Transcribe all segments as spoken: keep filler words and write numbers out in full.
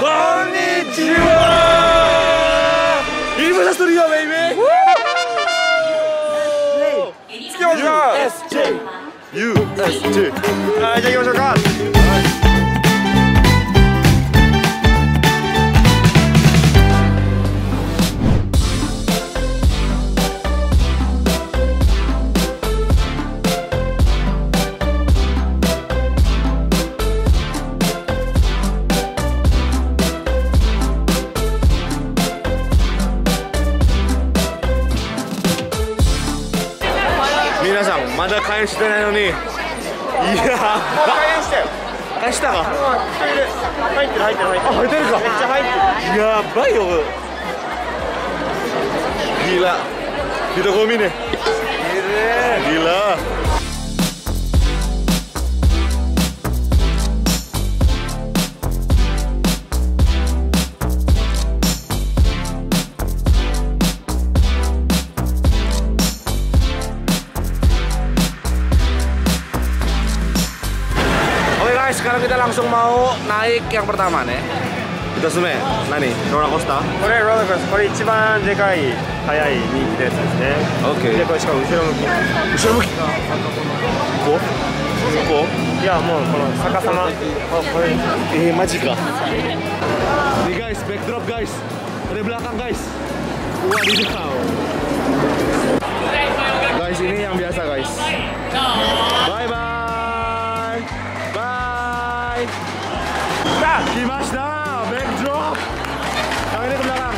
Konnichiwa. Universal Studio baby. U S J U S J. Nah, jadi masuk kan. Kaya shite nai no ni. Iya. Kaya shite. Kaya shita ga? Haiteru, haiteru, haiteru. Ah, haiteru ka. Meccha haiteru. Yabai yo. Gila. Di toko mini. Gila. Sekarang kita langsung mau naik yang pertama nih. Kita semua, nani? Roller coaster. Ini roller coaster. Ini paling besar, cepat, niki desu desu. Oke. Ini kok shikamu ushoromuki. Ushoromuki. Ko? Ko? Ya, mau kono sakasama. Oh, kore. Eh, maji ka. Nih guys, backdrop guys. Dari belakang guys. Wadidaw. Guys, ini yang biasa guys. Bye bye. Kimashita, backdrop. Yang ini ke belakang.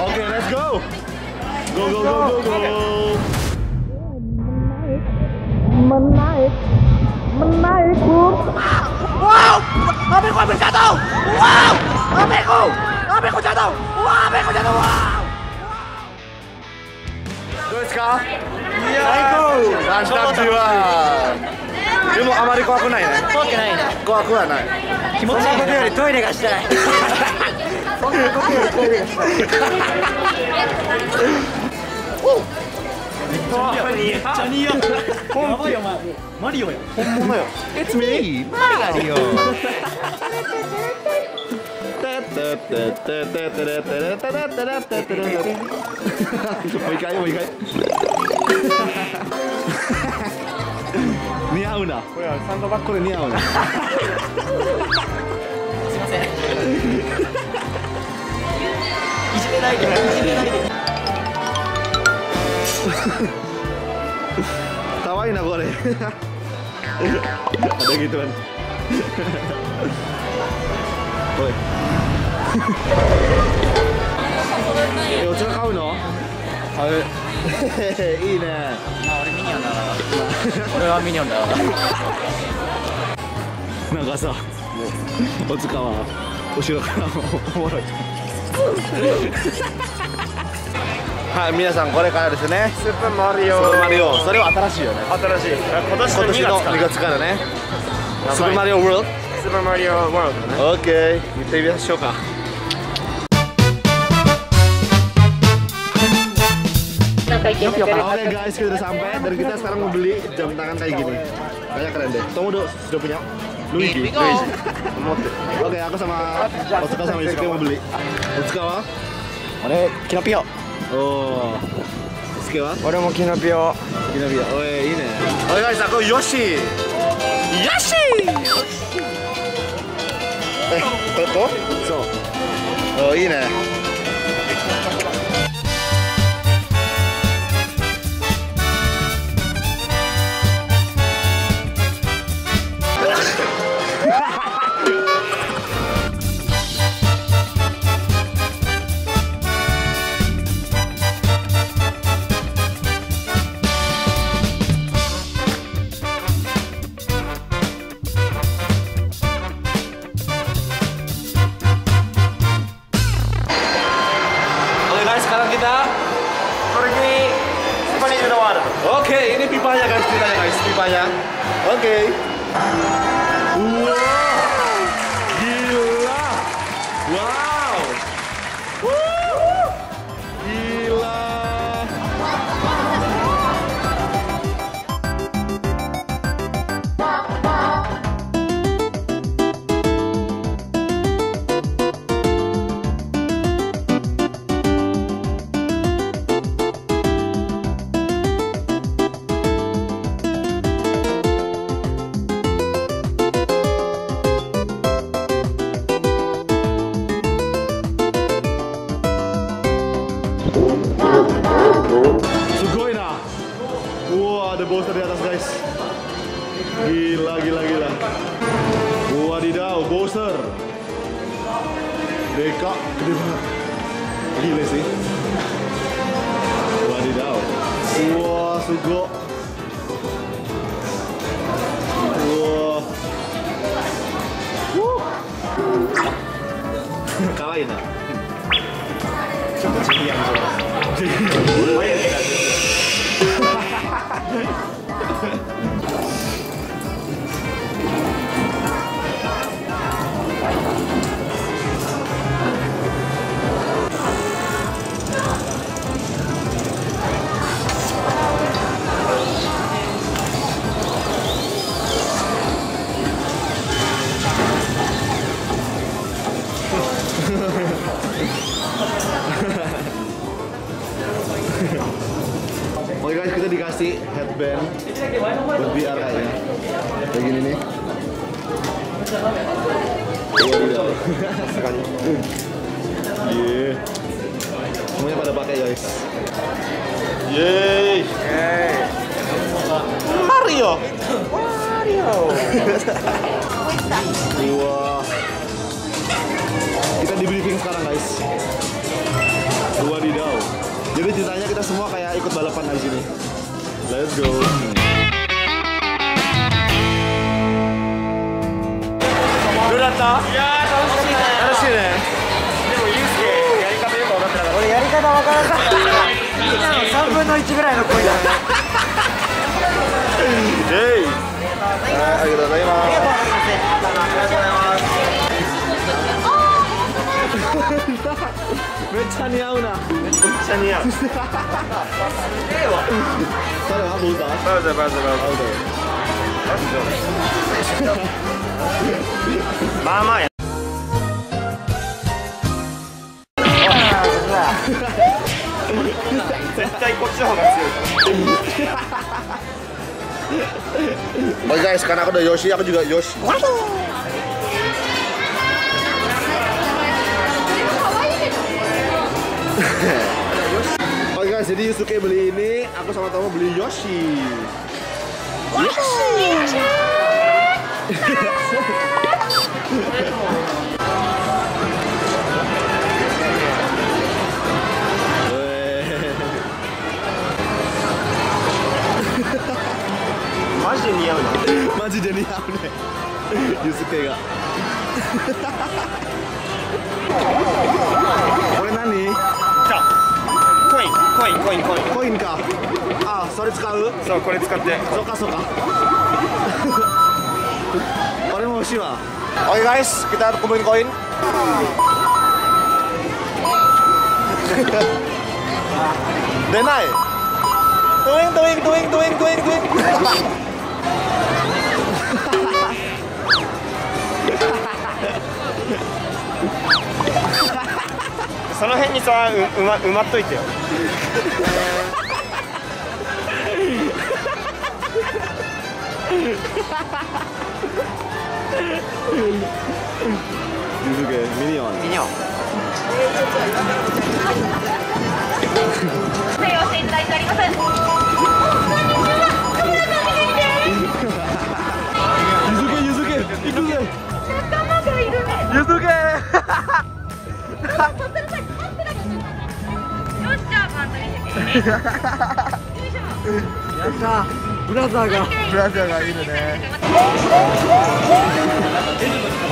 Oke, let's go. Go go go go go. Menaik, menaik, bro. Wow, apiku hampir jatuh. Wow, apiku, apiku jatuh. Wow, apiku jatuh. Wow. Doska. Iya. Mantap jiwa. Demo amari ko aku nai ne. Oke nai ne. Ko aku wa nai. Kimotsu koto yori toire ga shitai. Oh. Mario ya. Honmono ya. It's me. Mario. Kawaii na kore. Ada gituan. Oi. え、お茶買うの？買う。いいね。あ、俺ミニオンだな。俺はミニオンだな。なんかさ、お茶はお城からおもろい。はい、皆さんこれからですね。スーパーマリオ。スーパーマリオ。それは新しいよね。新しい。今年のにがつからね。スーパーマリオワールド。 Super Mario World. Okay, kita lihat shoka. Oke guys, kita udah sampai dan kita sekarang mau beli jam tangan kayak gini. Banyak keren deh. Tomo udah sudah punya? Luigi. Luigi. Oke, aku sama Osaka sama Yusuke mau beli. Osaka wa? Ore kinopio. Oh. Yusuke wa? Ore mo kinopio. Kinopio. Oh, ini. Oke guys, aku Yoshi. Yoshi. Eh, toto? So. Oh, ini. Wah, ada bolster di atas guys. Gila, gila, gila. Wadidaw, bolster. Deka, gede banget. Gila sih. Wadidaw. Wah, sugo. Wah. Wuh. Kalahin lah. Seperti yang sudah. Oke guys, kita dikasih headband buat V R kayaknya. Kayak gini nih. Yeay. Semuanya pada pakai guys. Yeay. Mario. Mario. Wah. Kita di briefing sekarang guys. Wadidaw. Jadi ceritanya kita semua kayak ikut balapan di sini. Let's go. Lu datang? Ya, sama sini. Sama sini ya. Ini mau Yusuke. Yari kata yo wakaranai. Ore yari kata wakaranai. tiga分の一 ぐらいの声だね。Hey. Arigatou gozaimasu. Arigatou gozaimasu. めっちゃ似合うな。めっちゃ似合う。すげえわ。誰はどうだ？バウザバウザバウザ。まあまあや。絶対こっちの方が強いから。Bye guys, karena aku udah Yoshi, aku juga Yoshi. Oke guys, jadi Yusuke beli ini, aku sama Tomo beli Yoshi. Yoshi. Maji niau nih. Maji niau nih. Yusuke ga. Kau nani? Koin, koin, koin, koin. Koin kah? Ah, sorry sekali. So, koin sekali. Soka, soka. Koin mau siapa? Oke guys, kita kumpulin koin. Denai. Tuing, tuing, tuing, tuing, tuing, tuing. Di sana ni saya umat tu itu. Yusuke minion. Minion. Saya osin dari tadi kan. Yusuke Yusuke Yusuke. Nakama ga iru ne. Yusuke.やったブラザーがブラザーがいるね。 こ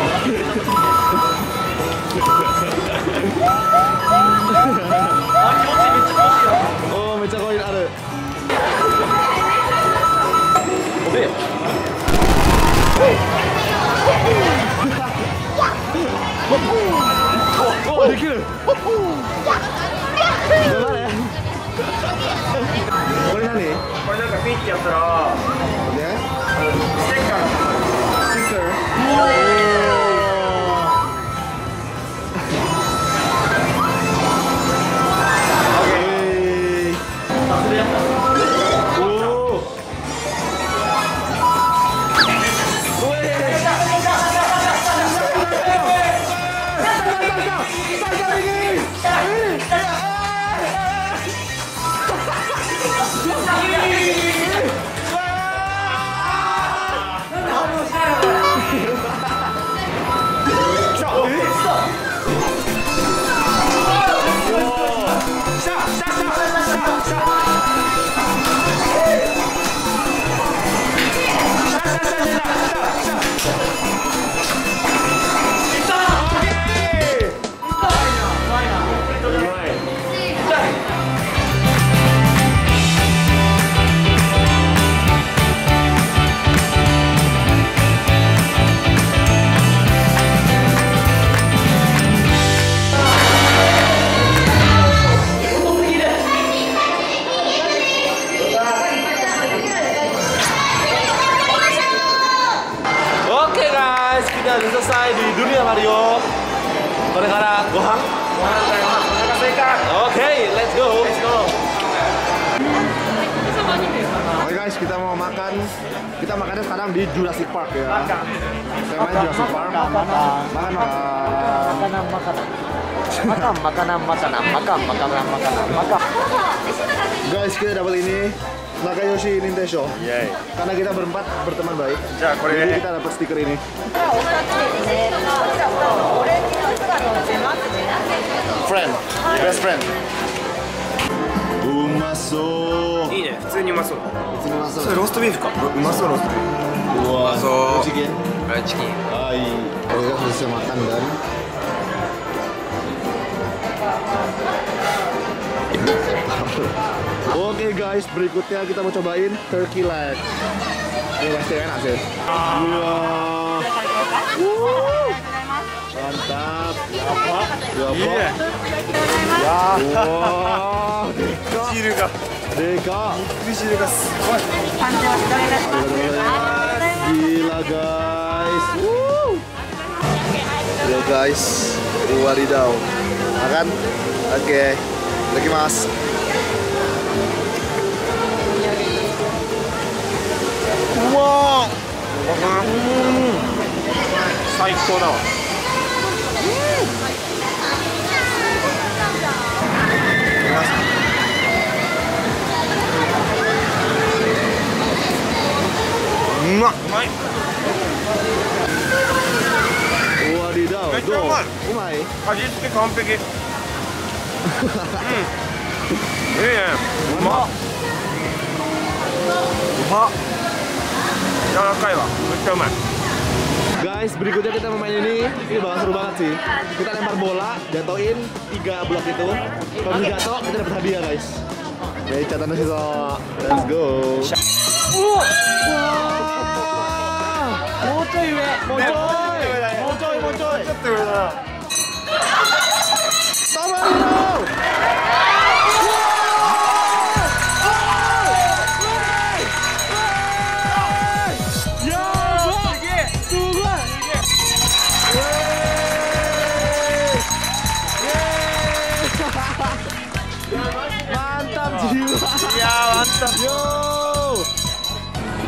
れ何？これなんかピッチやったら。ね？ステッカー。ステッカー。おお。selesai di dunia Mario. Gara-gara Gohan. Oke, let's go. Let's go. Oke guys, kita mau makan. Kita makannya sekarang di Jurassic Park ya. Saya main Jurassic Park. Makan makanan makanan. Makan makanan makanan makan makanan makanan makan. Guys, kita dapat ini. Nakayoshi Nintendo. Yeay. Karena kita berempat berteman baik. Ya, jadi kita dapat stiker ini. Friend, yeah. Best friend. Umaso. Ini, biasa. Biasa. So, roast beef kah? Umaso roast beef. Wah. So, chicken. Fried chicken. Hai. Kita bisa makan dan. Oke okay guys, berikutnya kita mau cobain turkey leg. Ini pasti enak sih. Iya. Wuh. Mantap. Apa? Iya. Ya. Wow. Deka. Deka. Deka. Gila guys. Wuh. Yo guys, wadidaw. Makan. Oke. Lagi mas. Wow, hmm, saiko da wa. Umak, umai. Wadidaw, do umai. Ajitsuke kanpeki. Iya ya, umak. Umak. Guys, berikutnya kita memain ini. Ini bakal seru banget sih. Kita lempar bola, jatoin tiga blok itu. Kalau okay. Jatuh, kita dapat hadiah guys. Jadi catatannya sih so. Let's go. Wow. Mocoy we, mocoy, mocoy, mocoy. Yo,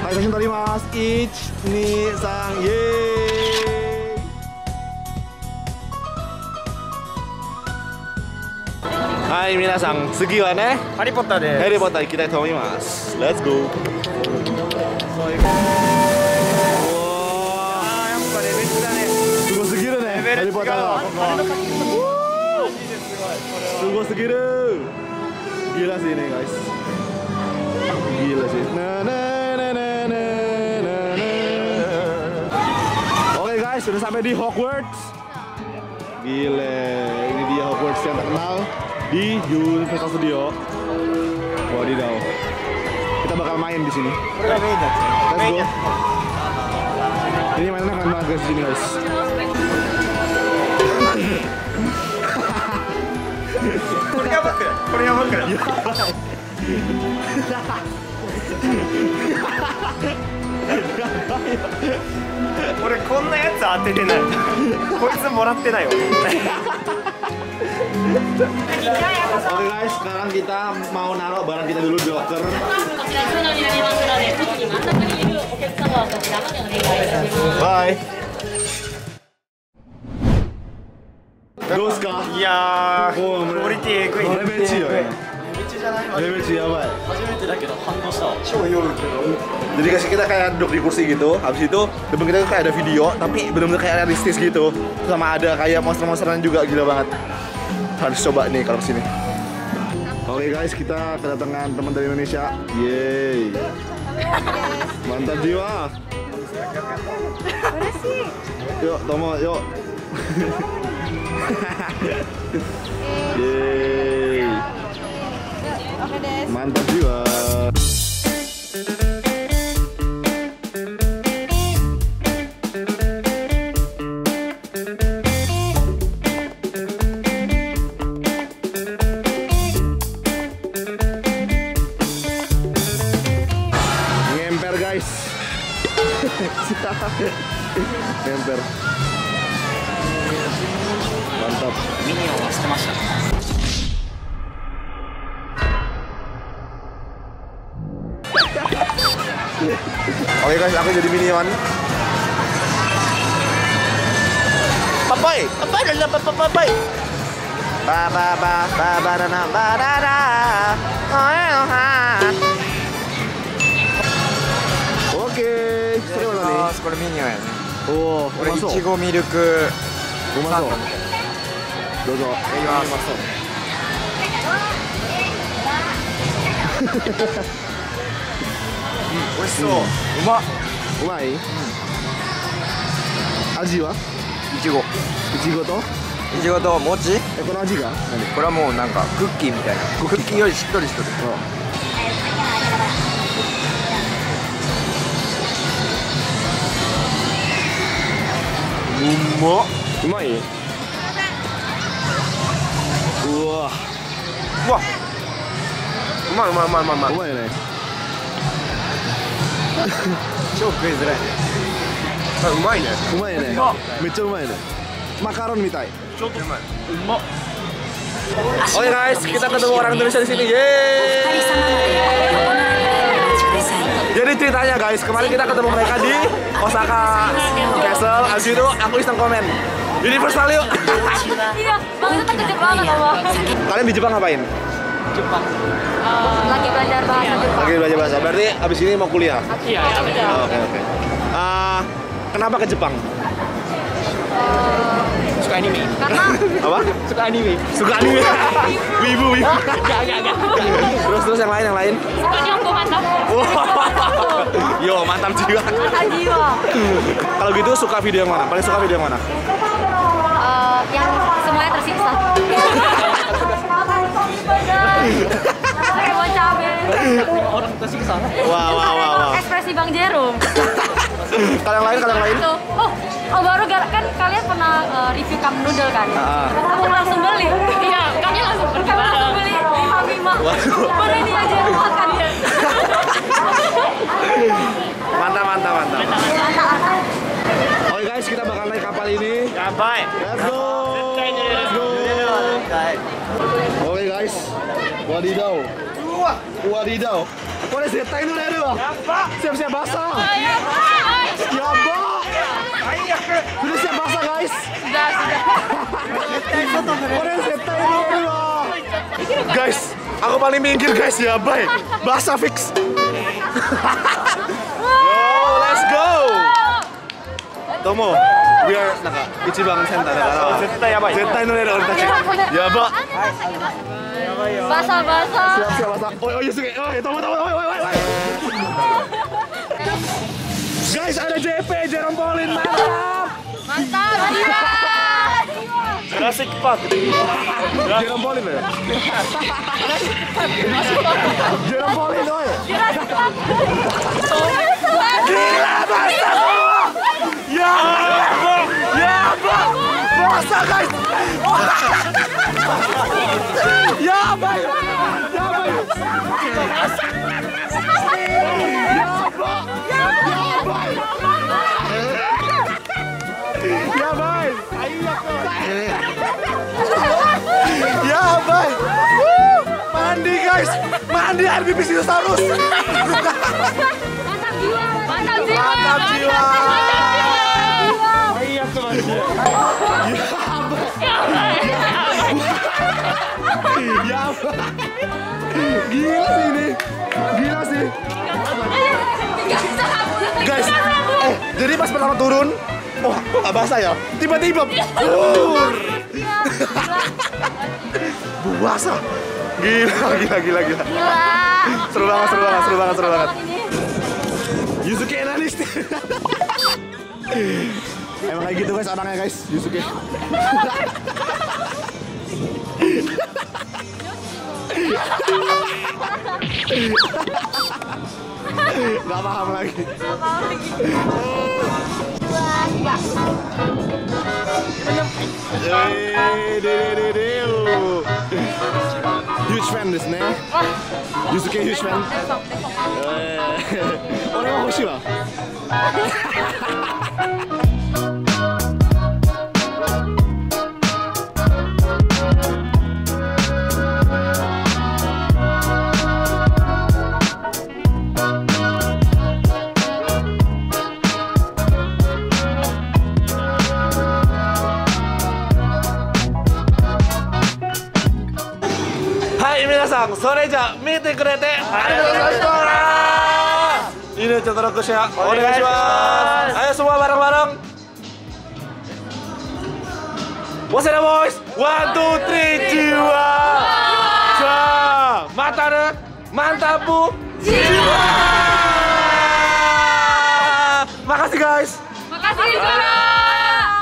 hai tadi mas, ich ni sang ye. Hai minasang, sugi wa ne? Harry Potter desu. Harry Potter ikitai to omoimasu. Let's go. Harry Potter. Sugo sugiru. Gila sih ini guys. Gila sih. Oke guys, sudah sampai di Hogwarts. Gile, ini dia Hogwarts yang terkenal di Universal Studio. Wadidaw. Kita bakal main di sini. Let's go. Ini mainannya keren banget guys di sini guys. Pernyabak ya? Pernyabak ya? Ore konna yatsu atete nai. Koitsu moratte nai yo. Oke guys, sekarang kita mau naruh barang kita dulu di locker. Bye. Doska. Ya. Quality equipment. Quality. Levelnya apa? Jadi kasih kita kayak duduk di kursi gitu, habis itu depan kita kayak ada video, tapi benar-benar kayak realistis gitu, sama ada kayak monster-monsteran juga, gila banget. Harus coba nih kalau kesini. Oke guys, kita kedatangan teman dari Indonesia. Yeay. Mantap jiwa. Yuk Tomo, yuk. Yeay. Mantap jiwa. Ngemper guys. Ngemper. ミニオンは捨てました。Oke guys, aku jadi minion. Papai, apa ada papa papai? Baba baba banana banana. Oke, seru loh nih. Skor minion. Oh, ichigo milk. Umaso. Dozo. Umaso. Oishi so. Uma. Umai. Aji wa? Ichigo. Ichigo to? Ichigo to mochi? Eh, kono aji ga? Nani? Kore wa mou nanka cookie mitai na. Cookie yori shittori shittori. Umma. Umai? Uwa. Uwa. Umai, umai, umai, umai. Umai ne. 超食いづらい。あ、うまいね。うまいね。めっちゃうまいね。マカロンみたい。ちょっとうまい。うまっ。Oke guys, kita ketemu orang Indonesia di sini. Yeay. Jadi ceritanya guys, kemarin kita ketemu mereka di Osaka Castle. Abis itu aku iseng komen. Universal yuk. Iya, banget tak kejep banget loh. Kalian di Jepang ngapain? Jepang. Uh, lagi belajar bahasa Jepang. Lagi belajar bahasa. Berarti abis ini mau kuliah? Iya. Oke oke. oke. Uh, kenapa ke Jepang? Uh, suka anime. Karena apa? Suka anime. Suka anime. Wibu wibu. Gak gak gak. Terus terus yang lain yang lain. Sukanya aku mantap. Yo mantap jiwa. Mantap jiwa. Kalau gitu suka video yang mana? Paling suka video yang mana? Uh, yang semuanya tersiksa. Orang tersiksa. Wow, wow, wow. Ekspresi Bang Jerome. Kalian lain, kalian lain. Oh, oh baru kan kalian pernah review cup noodle kan? Aku langsung beli. Iya, kami langsung beli. Kami langsung beli lima lima. Baru ini aja makan ya. Mantap, mantap, mantap. Oke guys, kita bakal naik kapal ini. Sampai. Let's go. Let's go. Oke guys, wadidaw. Wadidaw. What is it? Taino deru wa. Siap-siap basah. Yaba. Sudah siap basah guys. Sudah, sudah. What is it? Taino deru wa. Guys, aku paling minggir guys ya, bye. Basah fix. Yo, let's go. Tomo. We are naka ichiban center da kara zettai yabai. Zettai noreru ore tachi. Yaba. Basah basah. Siap siap basah. Oi oi Yusuke. Oi Tomo Tomo oi oi oi. Guys, ada J P Jerome Polin, mantap. Mantap. Jurassic Park. Jerome Polin ya. Jurassic Park. Jerome Polin oi. Jurassic Park. Gila basah. Ya bang, ya bang, basah guys. Ya bang, ya bang. Ya bang, ya bang. Ya bang, ya bang. Mandi guys, mandi air pipis itu harus. Mantap jiwa, mantap jiwa, mantap jiwa. Ya apa? Gila sih ini, gila sih. Guys, eh jadi pas pertama turun, oh nggak basah ya? Tiba-tiba, buur, basah. Gila, gila, gila, gila. Seru banget, seru banget, seru banget, seru banget. Yusuke nangis. Emang kayak gitu guys orangnya guys, Yusuke. Gak paham lagi. Gak paham lagi. Huge fan desu ne. Yusuke huge fan. Ore wa hoshii wa. さん、それじゃ見てくれてありがとうございます。いいね、ちょっと録写お願いします。Ayo semua bareng-bareng. Wasera boys, one two three, jiwa. Mata, mantap bu, jiwa. Makasih guys. Makasih Sarah.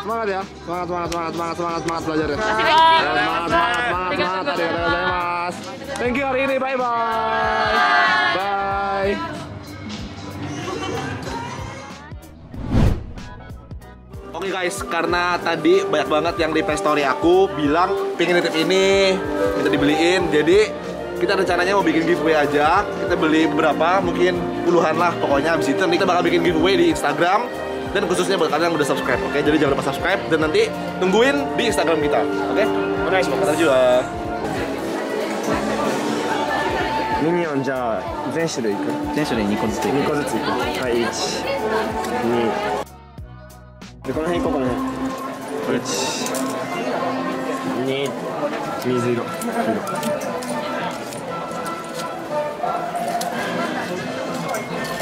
Semangat ya, semangat, semangat, semangat, semangat, semangat, semangat belajar ya. Semangat, semangat, semangat, semangat, semangat, mas. Thank you hari ini, bye bye. Bye. Oke guys, karena tadi banyak banget yang di Playstory aku bilang pengen nitip ini, minta dibeliin, jadi kita rencananya mau bikin giveaway aja. Kita beli beberapa, mungkin puluhan lah pokoknya. Abis itu nanti kita bakal bikin giveaway di Instagram. Dan khususnya buat kalian yang udah subscribe, oke? Okay? Jadi jangan lupa subscribe dan nanti tungguin di Instagram kita, oke? Okay? Oke, okay, semoga terjun. Minion, jadi, semuanya ikut. Semuanya dua kos ikut. Dua kos ikut. Hai, satu, dua. Di kanan, di kanan. satu, dua, biru, biru.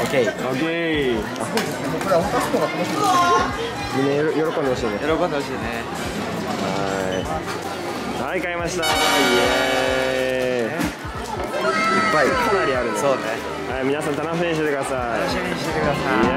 Oke, oke. Hai, kayak mas lah. Baik, kalian. Soalnya, minasan tanah finish deh, kasar.